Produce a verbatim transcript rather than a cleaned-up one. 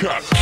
cut.